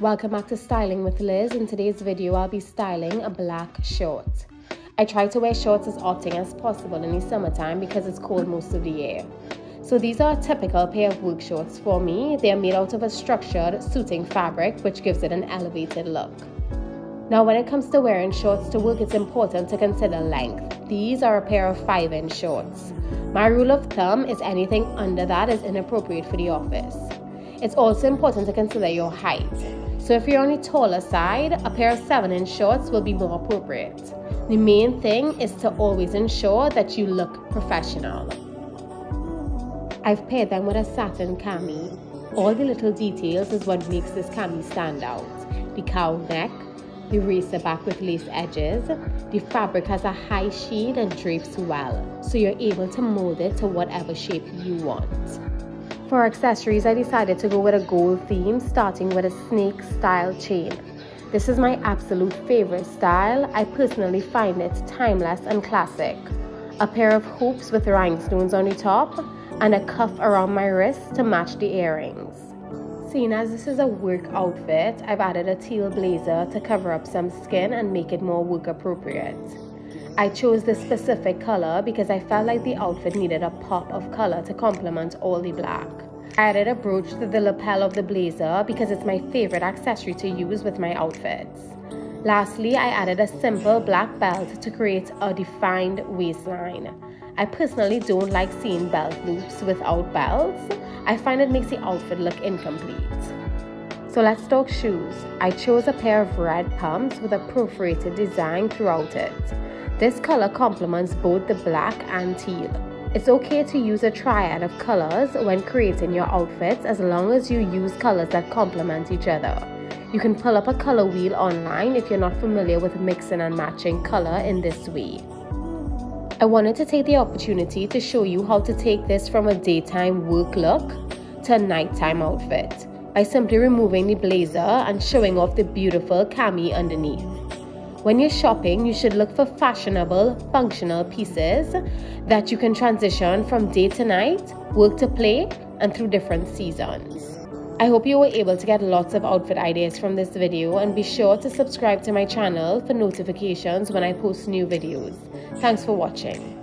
Welcome back to Styling with Liz. In today's video, I'll be styling a black short. I try to wear shorts as often as possible in the summertime because it's cold most of the year. So these are a typical pair of work shorts for me. They are made out of a structured suiting fabric, which gives it an elevated look. Now, when it comes to wearing shorts to work, it's important to consider length. These are a pair of 5-inch shorts. My rule of thumb is anything under that is inappropriate for the office. It's also important to consider your height. So if you're on the taller side, a pair of 7-inch shorts will be more appropriate. The main thing is to always ensure that you look professional. I've paired them with a satin cami. All the little details is what makes this cami stand out. The cowl neck, the racer back with lace edges, the fabric has a high sheen and drapes well, so you're able to mold it to whatever shape you want. For accessories, I decided to go with a gold theme, starting with a snake style chain. This is my absolute favorite style. I personally find it timeless and classic. A pair of hoops with rhinestones on the top and a cuff around my wrist to match the earrings. Seeing as this is a work outfit, I've added a teal blazer to cover up some skin and make it more work appropriate. I chose this specific color because I felt like the outfit needed a pop of color to complement all the black. I added a brooch to the lapel of the blazer because it's my favorite accessory to use with my outfits. Lastly, I added a simple black belt to create a defined waistline. I personally don't like seeing belt loops without belts. I find it makes the outfit look incomplete. So let's talk shoes. I chose a pair of red pumps with a perforated design throughout it. This color complements both the black and teal. It's okay to use a triad of colors when creating your outfits as long as you use colors that complement each other. You can pull up a color wheel online if you're not familiar with mixing and matching color in this way. I wanted to take the opportunity to show you how to take this from a daytime work look to a nighttime outfit by simply removing the blazer and showing off the beautiful cami underneath. When you're shopping, you should look for fashionable, functional pieces that you can transition from day to night, work to play, and through different seasons. I hope you were able to get lots of outfit ideas from this video, and be sure to subscribe to my channel for notifications when I post new videos. Thanks for watching.